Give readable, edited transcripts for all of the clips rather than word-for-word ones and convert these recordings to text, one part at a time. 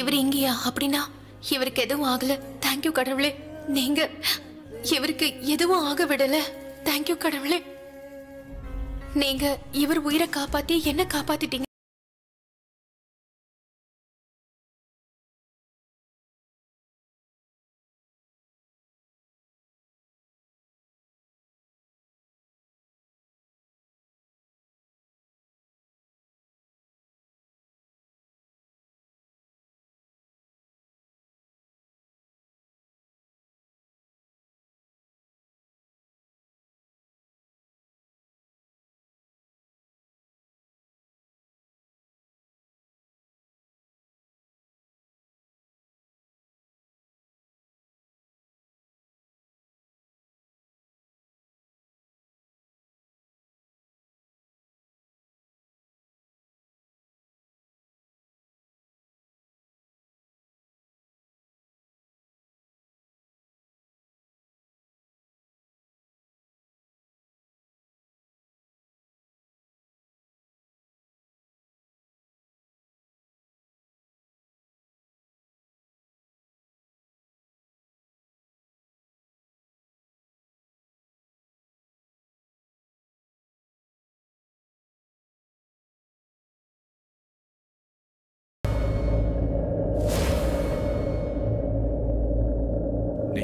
இவர் இங்கேயா? அப்படின்னா இவருக்கு எதுவும் ஆகல. தேங்க்யூ கடவுளே. நீங்க இவருக்கு எதுவும் ஆக விடல. தேங்க்யூ கடவுளே. நீங்க இவர் உயிரை காப்பாத்தி என்ன காப்பாத்திட்டீங்க.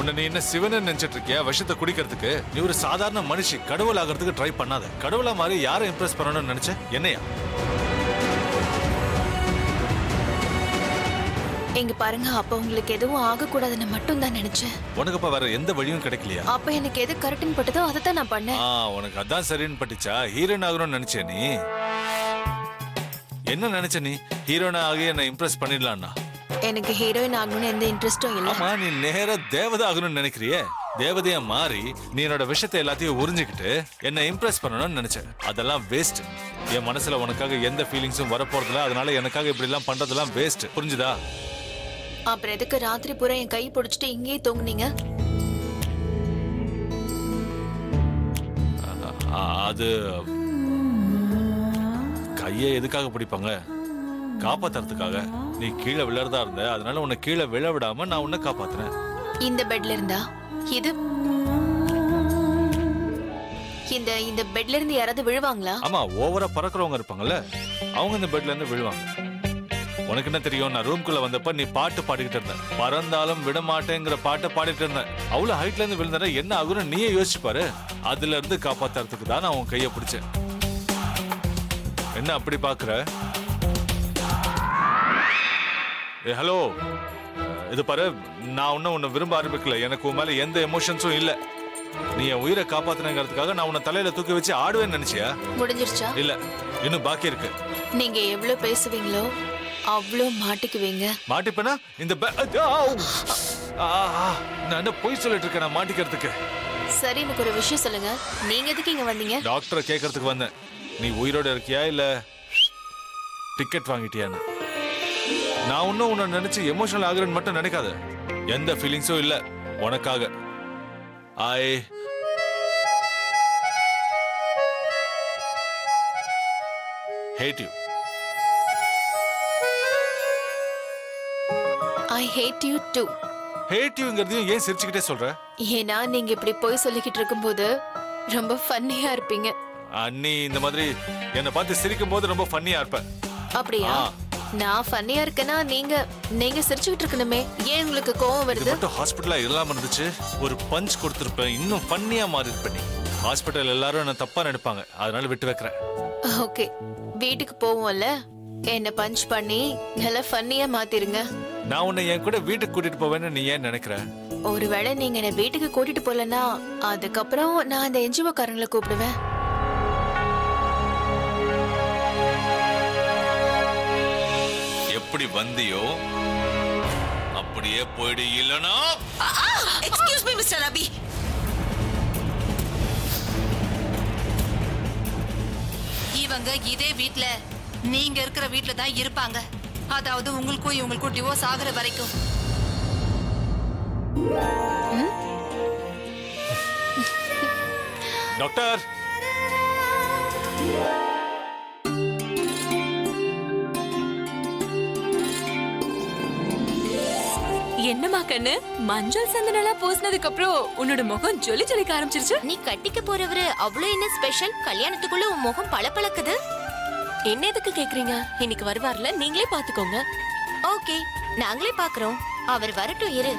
உன்னை நீ என்ன சிவனை நினைச்சிட்டு இருக்கியா? விஷத்தை குடிக்கிறதுக்கு நீ ஒரு சாதாரண மனுஷி. கடவுள் ஆகிறதுக்கு ட்ரை பண்ணாத. கடவுளா மாதிரி யாரை இம்ப்ரெஸ் பண்ணணும்னு நினைச்ச என்னையா? எங்க பாருங்க, அப்ப உங்களுக்கு எதுவும் ஆகக்கூடாதுன்னு மட்டும் தான் நினைச்சேன். உனக்கு அப்ப வேற எந்த வழியும் கிடைக்கலையா? அப்ப எனக்கு எது கரெக்ட்னு பட்டதோ அதை தான் நான் பண்ணேன். உனக்கு அதான் சரின்னு பட்டுச்சா? ஹீரோயின் ஆகணும்னு நினைச்சே. நீ என்ன நினைச்ச? நீ ஹீரோயின் ஆகி என்ன இம்ப்ரெஸ் பண்ணிடலாம்னா? எனக்கு ஹீரோயின் ஆகணும்னு எந்த இன்ட்ரெஸ்டும் இல்லை. அம்மா நீ நேரா தேவதை ஆகணும்னு நினைக்கிறியே. தேவதையா மாறி நீ என்னோட விஷயத்தை எல்லாத்தையும் உறிஞ்சிக்கிட்டு என்ன இம்ப்ரெஸ் பண்ணணும்னு நினைச்சேன். அதெல்லாம் வேஸ்ட். என் மனசுல உனக்காக எந்த ஃபீலிங்ஸும் வரப்போறதில்ல. அதனால எனக்காக இப்படி எல்லாம் பண்றதெல்லாம் வேஸ்ட். புரிஞ்சுதா? அப்புறம் எதுக்கு ராத்திரி பூரா என் கை பிடிச்சிட்டு இங்கேயே தூங்குனீங்க? அது கையை எதுக்காக பிடிப்பாங்க? காப்பாத்துறதுக்காக. நீ கீழே விழறதா இருந்த, அதனால உன்னை கீழே விழ விடாம நான் உன்னை காப்பாத்துறேன். இந்த பெட்ல இருந்தா இந்த பெட்ல இருந்து யாராவது விழுவாங்களா? ஆமா, ஓவரா பறக்குறவங்க இருப்பாங்கல்ல, அவங்க இந்த பெட்ல இருந்து விழுவாங்க. உனக்கு என்ன தெரியும்? நான் ரூம்குள்ள வந்தப்ப நீ பாட்டு பாடிக்கிட்டு இருந்த. பறந்தாலும் விட மாட்டேங்கிற பாட்டை பாடிட்டு இருந்தேன். அவ்வளவு ஹைட்ல இருந்து விழுந்தா என்ன ஆகுன்னு நீயே யோசிச்சு பாரு. அதுல இருந்து காப்பாத்துறதுக்கு தான் நான் உன் கையை பிடிச்சேன். என்ன அப்படி பாக்குற? ஹலோ, இது பாரு, நான் ஒன்னும் உன்னை விரும்ப ஆரம்பிக்கல. எனக்கு உன் மேலே எந்த எமோஷன்ஸும் இல்லை. நீ என் உயிரை காப்பாத்தினங்கிறதுக்காக நான் உன்னை தலையில தூக்கி வச்சு ஆடுவேன்னு நினைச்சியா? முடிஞ்சிருச்சா? இல்ல, இன்னும் பாக்கி இருக்கு. நீங்க எவ்வளவு பேசுவீங்களோ அவ்வளோ மாட்டிக்குவீங்க. மாட்டிப்பனா இந்த நான் என்ன போய் சொல்லிட்டு இருக்கேன் நான் மாட்டிக்கிறதுக்கு? சரி, எனக்கு ஒரு விஷயம் சொல்லுங்க. நீங்க எதுக்கு இங்க வந்தீங்க? டாக்டரை கேட்கறதுக்கு வந்தேன். நீ உயிரோட இருக்கியா இல்ல டிக்கெட் வாங்கிட்டியான்னு. நான் ஒன்னும் உன்னை நினைச்சு எமோஷனல் ஆகுறேன்னு மட்டும் நினைக்காத. எந்த ஃபீலிங்ஸும் இல்லை உனக்காக. I hate you too. ஏன் சிரிச்சுக்கிட்டே சொல்ற? ஏன்னா நீங்க இப்படி போய் சொல்லிக்கிட்டு இருக்கும் போது ரொம்ப ஃபன்னியா இருப்பீங்க. அண்ணி இந்த மாதிரி என்னை பார்த்து சிரிக்கும் போது ரொம்ப ஃபன்னியா இருப்பேன். அப்படியா? நான் ஃபன்னியா இருக்கேனா? நீங்க சிரிச்சிட்டு இருக்கணுமே, ஏன் உங்களுக்கு கோவம் வருது? மட்டும் ஹாஸ்பிடல்ல எல்லாம் இருந்துச்சு. ஒரு பஞ்ச் கொடுத்திருப்பேன், இன்னும் ஃபன்னியா மாறி இருப்பேன். ஹாஸ்பிடல் எல்லாரும் என்ன தப்பா நினைப்பாங்க, அதனால விட்டு வைக்கிறேன். ஓகே, வீட்டுக்கு போவோம்ல, என்ன பஞ்ச் பண்ணி நல்லா ஃபன்னியா மாத்திருங்க. நான் உன்னை என் கூட வீட்டுக்கு கூட்டிட்டு போவேன்னு நீ ஏன் நினைக்கிற? ஒருவேளை நீங்க என்ன வீட்டுக்கு கூட்டிட்டு போலன்னா அதுக்கப்புறம் நான் அந்த என்ஜிஓ காரங்களை கூப்பிடுவேன். வந்தியோ அப்படியே போய்டு இல்லனா excuse me Mr. Rabi இவங்க இதே வீட்ல நீங்க இருக்கிற வீட்ல தான் இருப்பாங்க அதாவது உங்களுக்கும் இவங்களுக்கும் டிவோர்ஸ் ஆகுற வரைக்கும் டாக்டர் என்னமா கண்ணு மஞ்சள் சந்தனலா போஸ்னதுக்கு அப்புறம் உன்னோட முகம் ஜொலி ஜொலிக்க ஆரம்பிச்சிருச்சு நீ கட்டிக்க போறவரு அவ்ளோ என்ன ஸ்பெஷல் கல்யாணத்துக்குள்ள உன் முகம் பளபளக்குது என்ன எதுக்கு கேக்குறீங்க இன்னைக்கு வருவார்ல நீங்களே பாத்துக்கோங்க ஓகே நாங்களே பாக்குறோம் அவர் வரட்டும் இரு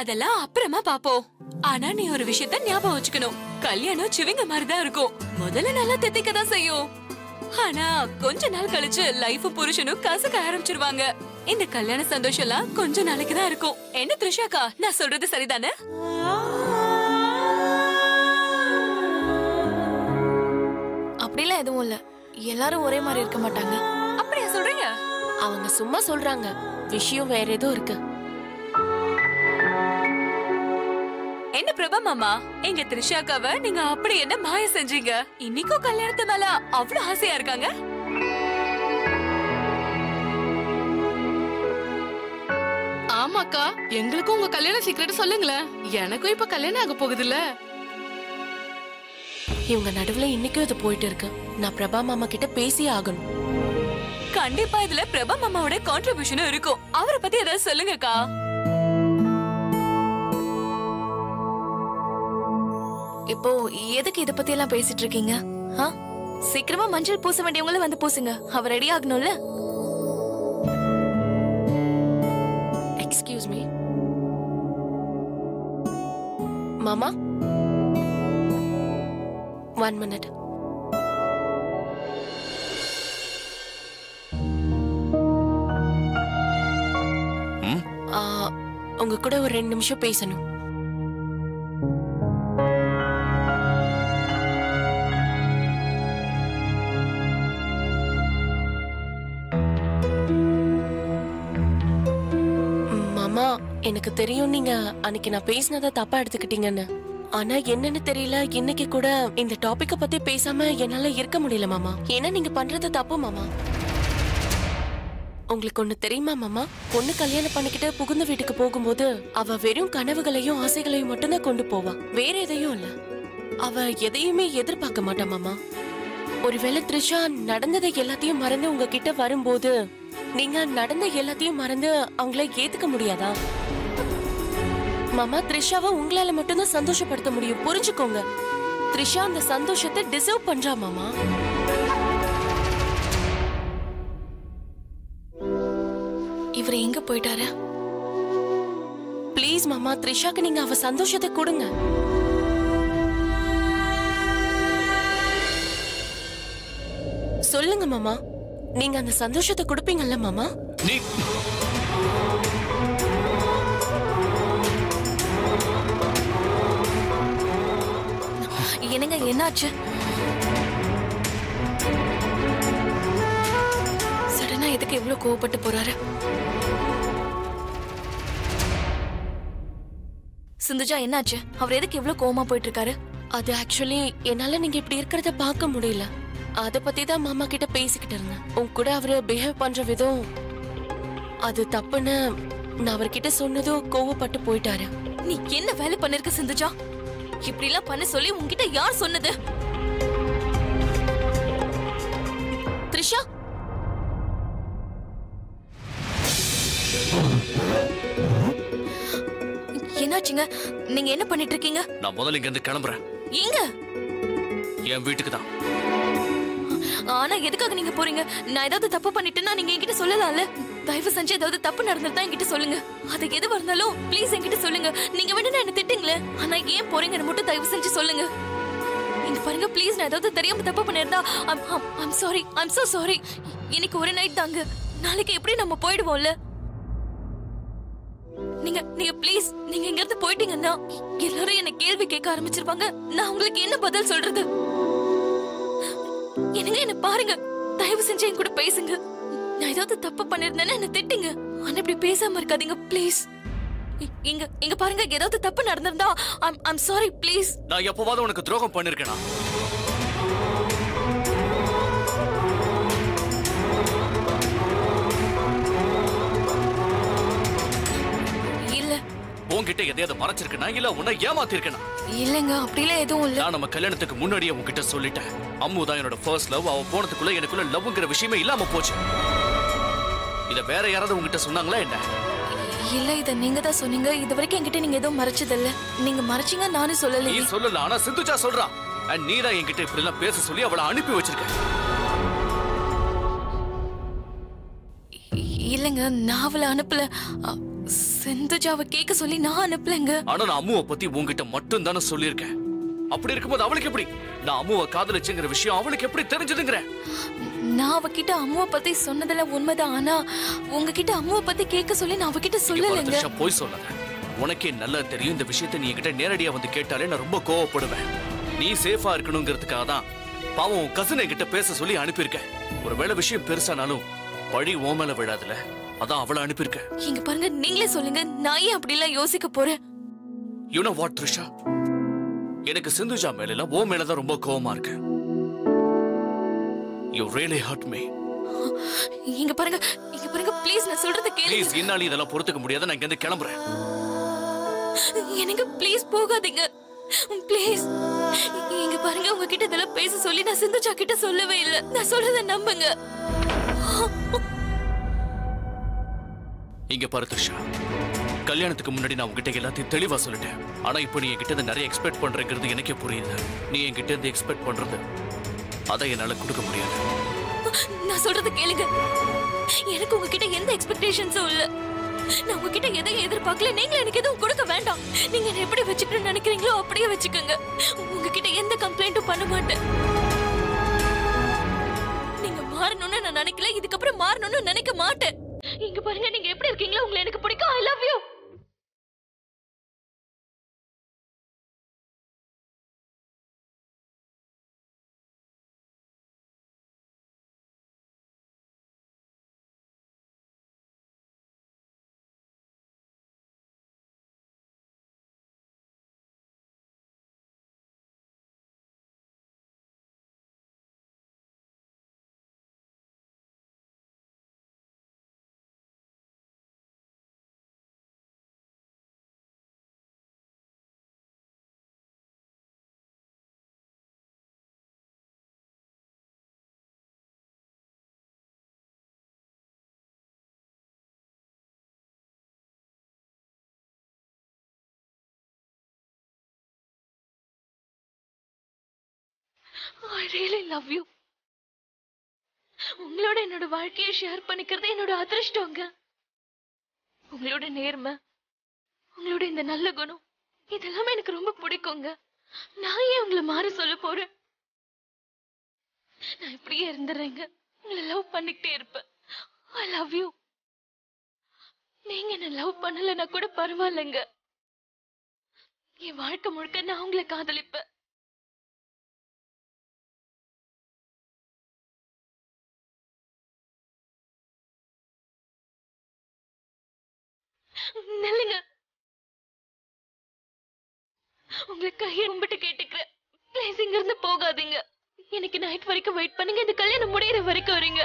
அதெல்லாம் அப்புறமா பாப்போம் ஆனா நீ ஒரு விஷயத்தை ஞாபகம் வச்சுக்கணும் கல்யாணம் சிவிங்க மாதிரி தான் இருக்கும் முதல்ல நல்லா தெத்திக்க தான் செய்யும் ஆனா கொஞ்ச நாள் கழிச்சு லைஃப் புருஷனும் கசக்க ஆரம்பிச்சிருவாங்க இந்த கல்யாண சந்தோஷம்லாம் கொஞ்ச நாளைக்கு தான் இருக்கும் என்ன த்ரிஷாக்கா நான் சொல்றது சரிதானே அப்படிலாம் எதுவும் இல்ல எல்லாரும் ஒரே மாதிரி இருக்க மாட்டாங்க அப்படியே சொல்றீங்க அவங்க சும்மா சொல்றாங்க விஷயம் வேற ஏதோ இருக்கு என்ன பிரபா மாமா எங்க த்ரிஷாக்காவை நீங்க அப்படி என்ன மாய செஞ்சீங்க இன்னைக்கும் கல்யாணத்து மேல அவ்வளவு ஆசையா இருக்காங்க ஆமாக்கா எங்களுக்கும் உங்க கல்யாண சீக்ரெட் சொல்லுங்களேன் எனக்கும் இப்ப கல்யாணம் ஆக போகுது இல்ல இவங்க நடுவுல இன்னைக்கும் இது போயிட்டு இருக்கு நான் பிரபா மாமா கிட்ட பேசி ஆகணும் கண்டிப்பா இதுல பிரபா மாமாவோட கான்ட்ரிபியூஷனும் இருக்கும் அவரை பத்தி ஏதாவது சொல்லுங்கக்கா இப்போ எதுக்கு இத பத்தி எல்லாம் பேசிட்டு இருக்கீங்க சீக்கிரமா மஞ்சள் பூச வேண்டியவங்கள வந்து பூசுங்க அவர் ரெடி ஆகணும்ல எக்ஸ்கியூஸ் மீ மாமா 1 minute உங்க கூட ஒரு 2 நிமிஷம் பேசணும் எனக்கு தெரியும் நீங்க அன்னைக்கு நான் பேசினதை தப்பா எடுத்துக்கிட்டீங்கன்னு ஆனா என்னன்னு தெரியல இன்னைக்கு கூட இந்த டாபிக்க பத்தி பேசாம என்னால இருக்க முடியல மாமா ஏன்னா நீங்க பண்றது தப்பு மாமா உங்களுக்கு ஒண்ணு தெரியுமா மாமா பொண்ணு கல்யாணம் பண்ணிக்கிட்டு புகுந்த வீட்டுக்கு போகும்போது அவ வெறும் கனவுகளையும் ஆசைகளையும் மட்டும்தான் கொண்டு போவா வேற எதையும் இல்ல அவ எதையுமே எதிர்பார்க்க மாட்டா மாமா ஒருவேளை த்ரிஷா நடந்ததை எல்லாத்தையும் மறந்து உங்ககிட்ட வரும்போது நீங்க நடந்த எல்லாத்தையும் மறந்து அவங்கள ஏத்துக்க முடியாதா மாமா த்ரிஷாவை உங்களால மட்டும்தான் சந்தோஷப்படுத்த முடியும் புரிஞ்சுக்கோங்க த்ரிஷா அந்த சந்தோஷத்தை டிசர்வ் பண்றா மாமா இவர் எங்க போயிட்டாரு ப்ளீஸ் மாமா த்ரிஷாக்கு நீங்க அவ சந்தோஷத்தை கொடுங்க சொல்லுங்க மாமா நீங்க அந்த சந்தோஷத்தை கொடுப்பீங்கல்ல மாமா என்னங்க என்னாச்சு சடனா எதுக்கு இவ்வளவு கோவப்பட்டு போறாரு சிந்துஜா என்னாச்சு அவர் எதுக்கு இவ்வளவு கோவமா போயிட்டு இருக்காரு அது ஆக்சுவலி என்னால நீங்க இப்படி இருக்கிறத பார்க்க முடியல அத பத்தி தான் மாமா கிட்ட பேசிக்கிட்டு இருந்தேன் உங்க கூட அவரு பிஹேவ் பண்ற விதம் அது தப்புன்னு நான் அவர்கிட்ட சொன்னதும் கோவப்பட்டு போயிட்டாரு நீ என்ன வேலை பண்ணிருக்க சிந்துஜா இப்படி எல்லாம் பண்ண சொல்லி உங்ககிட்ட யார் சொன்னது த்ரிஷா என்னாச்சுங்க நீங்க என்ன பண்ணிட்டு இருக்கீங்க நான் முதல்ல இங்க இருந்து கிளம்புறேன் எங்க என் வீட்டுக்கு தான் ஆனா எதுக்காக நீங்க போறீங்க நான் ஏதாவது தப்பு பண்ணிட்டேன்னா நீங்க என்கிட்ட சொல்லலாம்ல தயவு செஞ்சு ஏதாவது தப்பு நடந்துட்டா என்கிட்ட சொல்லுங்க அது எது வரந்தாலும் ப்ளீஸ் என்கிட்ட சொல்லுங்க நீங்க வேணும்னா என்ன திட்டுங்களே ஆனா ஏன் போறீங்கன்னு மட்டும் தயவு செஞ்சு சொல்லுங்க இங்க பாருங்க ப்ளீஸ் நான் ஏதாவது தெரியாம தப்பு பண்ணிருந்தா I'm sorry I'm so sorry இன்னைக்கு ஒரு நைட் தாங்க நாளைக்கு எப்படி நம்ம போயிடுவோம்ல நீங்க நீங்க ப்ளீஸ் நீங்க இங்க இருந்து போயிட்டீங்கன்னா எல்லாரும் என்ன கேள்வி கேட்க ஆரம்பிச்சிருப்பாங்க நான் உங்களுக்கு என்ன பதில் சொல்றது என்னங்க என்ன பாருங்க தயவு செஞ்சு என் கூட பேசுங்க நான் ஏதாவது தப்பு பண்ணிருந்தேன்னா என்ன திட்டுங்க நான் இப்படி பேசாம இருக்காதீங்க ப்ளீஸ். இங்க இங்க பாருங்க, ஏதாவது தப்பு நடந்திருந்தா ஐம் சாரி ப்ளீஸ். நான் எப்பவாவது உனக்கு துரோகம் பண்ணிருக்கேனா? இல்ல உன்கிட்ட எதையாவது மறைச்சிருக்கேனா இல்ல உன்னை ஏமாத்திருக்கேனா? இல்லங்க, அப்படிலாம் எதுவும் இல்ல. நான் நம்ம கல்யாணத்துக்கு முன்னாடியே உன்கிட்ட சொல்லிட்டேன், அம்முதான் என்னோட ஃபர்ஸ்ட் லவ். அவ போனதுக்குள்ள எனக்குள்ள லவ்ங்கிற விஷயமே இல்லாம போச்சு. இத வேற யாராவது உன்கிட்ட சொன்னாங்களா என்ன? இல்ல, இத நீங்க தான் சொன்னீங்க. இது வரைக்கும் என்கிட்ட நீங்க எதுவும் மறைச்சது இல்ல. நீங்க மறைச்சீங்க நானும் சொல்லல. நீ சொல்லல, ஆனா சிந்துஜா சொல்றா. அண்ட் நீரா என்கிட்ட இப்படி எல்லாம் பேச சொல்லி அவளை அனுப்பி வச்சிருக்க. இல்லங்க, நான் அவளை அனுப்பல. செந்துஜாவை கேட்க சொல்லி நான் அனுப்பலங்க. ஆனா நான் அம்முவை பத்தி உங்ககிட்ட மட்டும் தானே சொல்லியிருக்கேன். அப்படி இருக்கும்போது அவளுக்கு எப்படி நான் அம்முவை காதலிச்சுங்கிற விஷயம் அவளுக்கு எப்படி தெரிஞ்சதுங்கிற? நான் அவகிட்ட அம்முவை பத்தி சொன்னதுல உண்மைதான், ஆனா உங்ககிட்ட அம்முவை பத்தி கேட்க சொல்லி நான் அவகிட்ட சொல்லலைங்க. போய் சொல்லாத, உனக்கே நல்லா தெரியும். இந்த விஷயத்தை நீ என்கிட்ட நேரடியா வந்து கேட்டாலே நான் ரொம்ப கோவப்படுவேன். நீ சேஃபா இருக்கணுங்கிறதுக்காக தான் பாவம் உன் கசினை என்கிட்ட பேச சொல்லி அனுப்பியிருக்கேன். ஒருவேளை விஷயம் பெருசானாலும் பழி ஓமல விழாதுல, அதான் அவளை அனுப்பியிருக்கேன். இங்க பாருங்க, நீங்களே சொல்லுங்க, நான் ஏன் அப்படி எல்லாம் யோசிக்க போறேன்? யூ நோ வாட் த்ரிஷா, எனக்கு சிந்துஜா மேல இல்ல ஓ மேல தான் ரொம்ப கோவமா இருக்கு. You really hurt me. இங்க பாருங்க, இங்க பாருங்க ப்ளீஸ், நான் சொல்றத கேளுங்க. ப்ளீஸ், என்னால இதெல்லாம் பொறுத்துக்க முடியாது. நான் இங்க இருந்து கிளம்புறேன். எனக்கு ப்ளீஸ் போகாதீங்க ப்ளீஸ். இங்க பாருங்க, உங்ககிட்ட இதெல்லாம் பேச சொல்லி நான் சிந்துஜா கிட்ட சொல்லவே இல்ல. நான் சொல்றத நம்புங்க. இங்க பாரு த்ரிஷா, கல்யாணத்துக்கு முன்னாடி நான் உங்ககிட்ட எல்லாத்தையும் தெளிவா சொல்லிட்டேன். ஆனா இப்போ நீ என்கிட்ட நிறைய எக்ஸ்பெக்ட் பண்றேங்கிறது எனக்கே புரியுது. நீ என்கிட்ட இருந்து எக்ஸ்பெக்ட் பண்றது அதை என்னால கொடுக்க முடியாது. நான் சொல்றது கேளுங்க, எனக்கு உங்ககிட்ட எந்த எக்ஸ்பெக்டேஷன்ஸும் இல்ல. நான் உங்ககிட்ட எதையும் எதிர்பார்க்கல. நீங்க எனக்கு எதுவும் கொடுக்க வேண்டாம். நீங்க என்ன எப்படி வச்சுக்கணும்னு நினைக்கிறீங்களோ அப்படியே வச்சுக்கோங்க. உங்ககிட்ட எந்த கம்ப்ளைண்ட்டும் பண்ண மாட்டேன். நீங்க மாறணும்னு நான் நினைக்கல, இதுக்கப்புறம் மாறணும்னு நினைக்க மாட்டேன். இங்க பாருங்க, நீங்க எப்படி இருக்கீங்களோ உங்களை எனக்கு பிடிக்கும். I love you. I really love you. உங்களோட என்னோட வாழ்க்கையை ஷேர் பண்ணிக்கிறது என்னோட அதிர்ஷ்டங்க. உங்களோட நேர்மை, உங்களோட இந்த நல்ல குணம், இதெல்லாம் எனக்கு ரொம்ப பிடிக்குங்க. நான் ஏன் உங்களை மாற சொல்ல போறேன்? நான் இப்படியே இருந்துறேங்க. உங்களை லவ் பண்ணிக்கிட்டே இருப்பேன். I love you. நீங்க என்ன லவ் பண்ணலன்னா கூட பரவாயில்லைங்க. என் வாழ்க்கை முழுக்க நான் உங்களை காதலிப்பேன். நல்லங்க, உங்களை கையை கும்பிட்டு கேட்டுக்கிறேன். ப்ளீஸ் இங்க இருந்து போகாதீங்க. எனக்கு நைட் வரைக்கும் வெயிட் பண்ணுங்க. இந்த கல்யாணம் முடியற வரைக்கும் வரீங்க.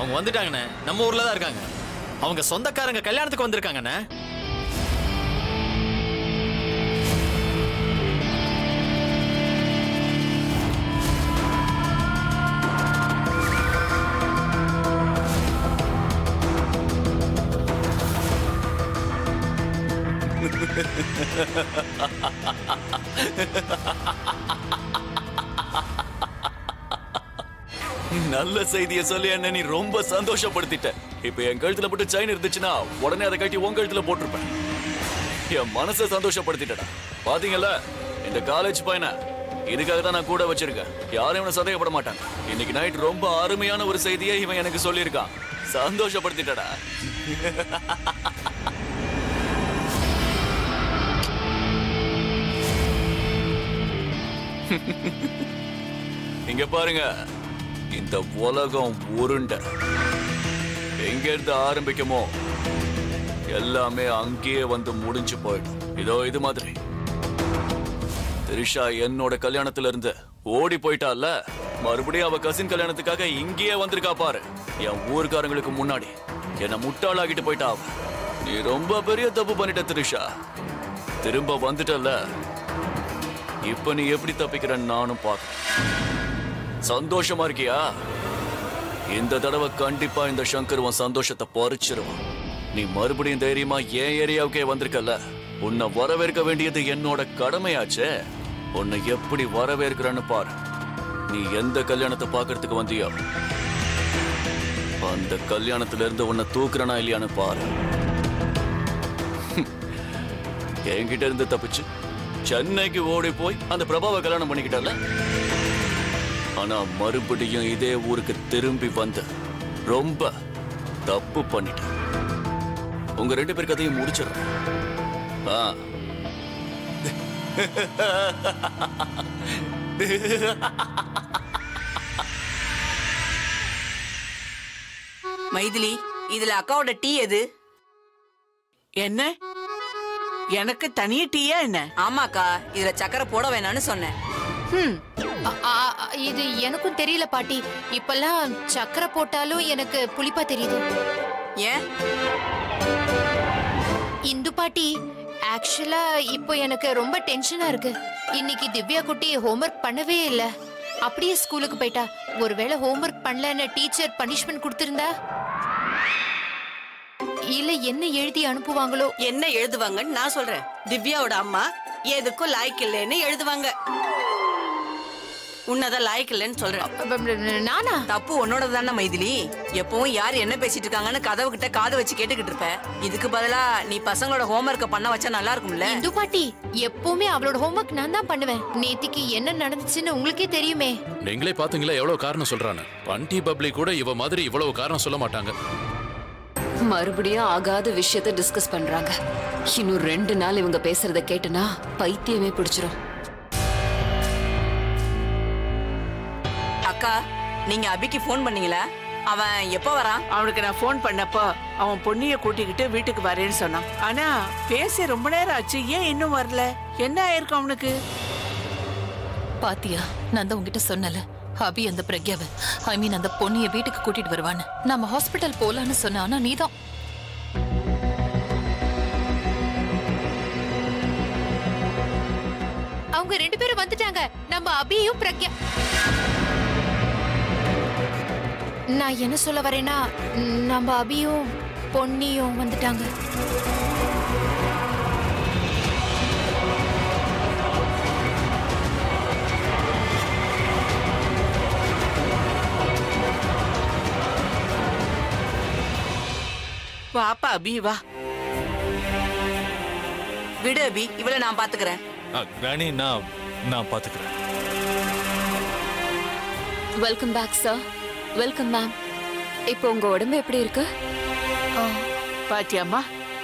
அவங்க வந்துட்டாங்கண்ணே, நம்ம ஊர்ல தான் இருக்காங்க. அவங்க சொந்தக்காரங்க கல்யாணத்துக்கு வந்திருக்காங்கண்ணே. நல்ல செய்தியை சொல்லி என்ன நீ ரொம்ப சந்தோஷப்படுத்திட்ட. இப்ப என் கழுத்துல போட்டு செயின் இருந்துச்சுன்னா உடனே அதை கட்டி உன் கழுத்துல போட்டிருப்பேன். என் மனசை சந்தோஷப்படுத்திட்டடா. பாத்தீங்களா இந்த காலேஜ் பையனை, இதுக்காக தான் நான் கூட வச்சிருக்கேன். யாரும் இவனை சந்தேகப்பட மாட்டாங்க. இன்னைக்கு நைட் ரொம்ப அருமையான ஒரு செய்தியை இவன் எனக்கு சொல்லியிருக்கான். சந்தோஷப்படுத்திட்டடா. இங்க பாருங்க, இந்த உலகம் உருண்டை. எங்க இருந்து ஆரம்பிக்குமோ எல்லாமே அங்கேயே வந்து முடிஞ்சு போயிடும். இதோ இது மாதிரி திரிஷா என்னோட கல்யாணத்துல இருந்து ஓடி போயிட்டால, மறுபடியும் அவ கசின் கல்யாணத்துக்காக இங்கேயே வந்திருக்கா பாரு. என் ஊர்காரங்களுக்கு முன்னாடி என்னை முட்டாளாகிட்டு போயிட்டா. நீ ரொம்ப பெரிய தப்பு பண்ணிட்ட திரிஷா. திரும்ப வந்துட்டல, இப்ப நீ எப்படி தப்பிக்கிற நானும் பார்க்க. சந்தோஷமா இருக்கியா? இந்த தடவை கண்டிப்பா இந்த சங்கர் உன் சந்தோஷத்தை பறிச்சிருவான். நீ மறுபடியும் தைரியமா என் ஏரியாவுக்கே வந்திருக்கல. உன்னை வரவேற்க வேண்டியது என்னோட கடமையாச்சே. உன்னை எப்படி வரவேற்கிறன்னு பாரு. நீ எந்த கல்யாணத்தை பாக்கிறதுக்கு வந்தியோ அந்த கல்யாணத்துல இருந்து உன்னை தூக்குறனா இல்லையான்னு பாரு. என்கிட்ட இருந்து தப்பிச்சு சென்னைக்கு ஓடி போய் அந்த பிரபாவை கல்யாணம் பண்ணிக்கிட்டால, ஆனா மறுபடியும் இதே ஊருக்கு திரும்பி வந்த ரொம்ப தப்பு பண்ணிட்ட. உங்க ரெண்டு பேர் கதையும் முடிச்சிடறேன். மைதிலி, இதுல அக்காவோட டீ எது? என்ன, எனக்கு தனியா டீயா என்ன? ஆமாக்கா, இதுல சக்கரை போட வேணாம்னு சொன்னேன். இது எனக்கும் தெரியல பாட்டி. இப்பெல்லாம் சக்கரை போட்டாலும் எனக்கு புளிப்பா தெரியுது. ஏன் இந்து பாட்டி? ஆக்சுவலா இப்போ எனக்கு ரொம்ப டென்ஷனா இருக்கு. இன்னைக்கு திவ்யா குட்டி ஹோம்ஒர்க் பண்ணவே இல்லை, அப்படியே ஸ்கூலுக்கு போயிட்டா. ஒருவேளை ஹோம்ஒர்க் பண்ணலன்னு டீச்சர் பனிஷ்மெண்ட் கொடுத்திருந்தா இல்ல என்ன எழுதி அனுப்புவாங்களோ? என்ன எழுதுவாங்கன்னு நான் சொல்றேன். திவ்யாவோட அம்மா எதுக்கும் லாய்க்கு இல்லைன்னு எழுதுவாங்க. உன்னதான் லாய்க்கு இல்லைன்னு சொல்றேன். நானா? தப்பு உன்னோட தானே மைதிலி. எப்பவும் யார் என்ன பேசிட்டு இருக்காங்கன்னு கதவு கிட்ட காதை வச்சு கேட்டுக்கிட்டு இருப்ப. இதுக்கு பதிலா நீ பசங்களோட ஹோம்ஒர்க்கை பண்ண வச்சா நல்லா இருக்கும்ல. இந்து பாட்டி, எப்பவுமே அவளோட ஹோம்ஒர்க் நான் தான் பண்ணுவேன். நேத்திக்கு என்ன நடந்துச்சுன்னு உங்களுக்கே தெரியுமே. நீங்களே பாத்தீங்களா எவ்வளவு காரணம் சொல்றானு. பண்டி பப்ளி கூட இவ மாதிரி இவ்வளவு காரணம் சொல்ல மாட்டாங்க. மறுபடியும் ஆகாத விஷயத்தை டிஸ்கஸ் பண்றாங்க. இன்னும் 2 நாள் இவங்க பேசுறத கேட்டுனா பைத்தியமே பிடிச்சிரும். அக்கா, நீங்க அபிக்கு போன் பண்ணீங்களா? அவன் எப்ப வரான்? அவனுக்கு நான் போன் பண்ணப்போ அவன் பொண்ணிய கூட்டிக்கிட்டு வீட்டுக்கு வரேன்னு சொன்னான். ஆனா பேசி ரொம்ப நேரம் ஆச்சு, ஏன் இன்னும் வரல? என்ன ஆயிருக்கு அவனுக்கு? பாத்தியா, நான் தான் உங்ககிட்ட சொன்னல, அபி அந்த பிரக்யாவை, ஐ மீன் அந்த பொண்ணிய வீட்டுக்கு கூட்டிட்டு வருவான்னு. நம்ம ஹாஸ்பிட்டல் போலான்னு சொன்ன, ஆனா நீதான். அவங்க 2 பேரும் வந்துட்டாங்க. நம்ம அபியும் பிரக்யா. நான் என்ன சொல்ல வரேன்னா, நம்ம அபியும் பொண்ணியும் வந்துட்டாங்க. வாப்பா அபி, வா. விடு அபி, இவளை நான் பாத்துக்கிறேன். ராணி, நான் பாத்துக்கிறேன். Welcome back sir. Welcome ma'am. இப்போ உங்க உடம்பு எப்படி இருக்கு? பாத்தியாமா,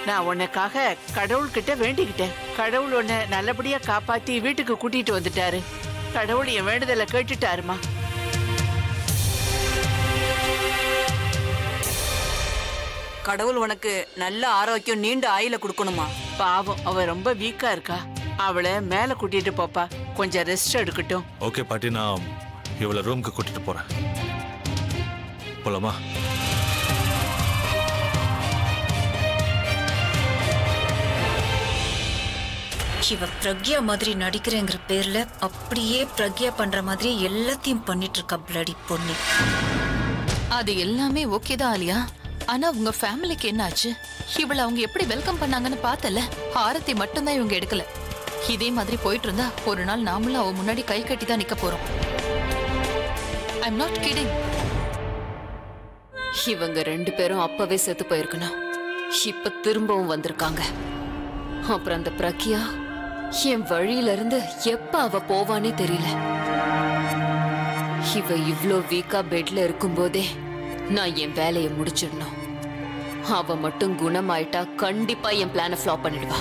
நான் உனக்காக கடவுள்கிட்ட வேண்டிக்கிட்டேன். கடவுள் உன்னை நல்லபடியா காப்பாத்தி வீட்டுக்கு கூட்டிட்டு வந்துட்டாரு. கடவுள் என் வேண்டுதலை கேட்டுட்டாருமா. கடவுள் உனக்கு நல்ல ஆரோக்கியம், நீண்ட ஆயில குடுக்கணுமா. பாவம், அவ ரொம்ப வீக்கா இருக்கா. அவளை மேல கூட்டிட்டு போப்பா, கொஞ்சம் ரெஸ்ட் எடுக்கட்டும். ஓகே பாட்டி, நான் இவளை ரூம்க்கு கூட்டிட்டு போறேன். போலாமா? இவ பிரக்யா மாதிரி நடிக்கிறேங்கிற பேர்ல அப்படியே பிரக்யா பண்ற மாதிரி எல்லாத்தையும் பண்ணிட்டு இருக்கா பிளடி பொண்ணு. அது எல்லாமே ஓகேதான் ஆலியா. ஆனா உங்க ஃபேமிலிக்கு என்னாச்சு? இவள அவங்க எப்படி வெல்கம் பண்ணாங்கன்னு பார்த்தல. ஆரத்தி மட்டும் தான் இவங்க எடுக்கல. இதே மாதிரி போயிட்டு இருந்தா ஒரு நாள் நாமளும் அவ முன்னாடி கை கட்டி தான் நிக்க போறோம். I am not kidding. இவங்க ரெண்டு பேரும் அப்பவே செத்து போயிருக்கணும். இப்ப திரும்பவும் வந்திருக்காங்க. அப்புறம் அந்த பிரக்யா என் வழியில இருந்து எப்ப அவ போவானே தெரியல. இவ இவ்ளோ வீக்கா பெட்ல இருக்கும் போதே நான் என் வேலையை முடிச்சிடணும். அவ மட்டும் குணமாயிட்டா கண்டிப்பா என் பிளான ஃபிளாப் பண்ணிடுவா.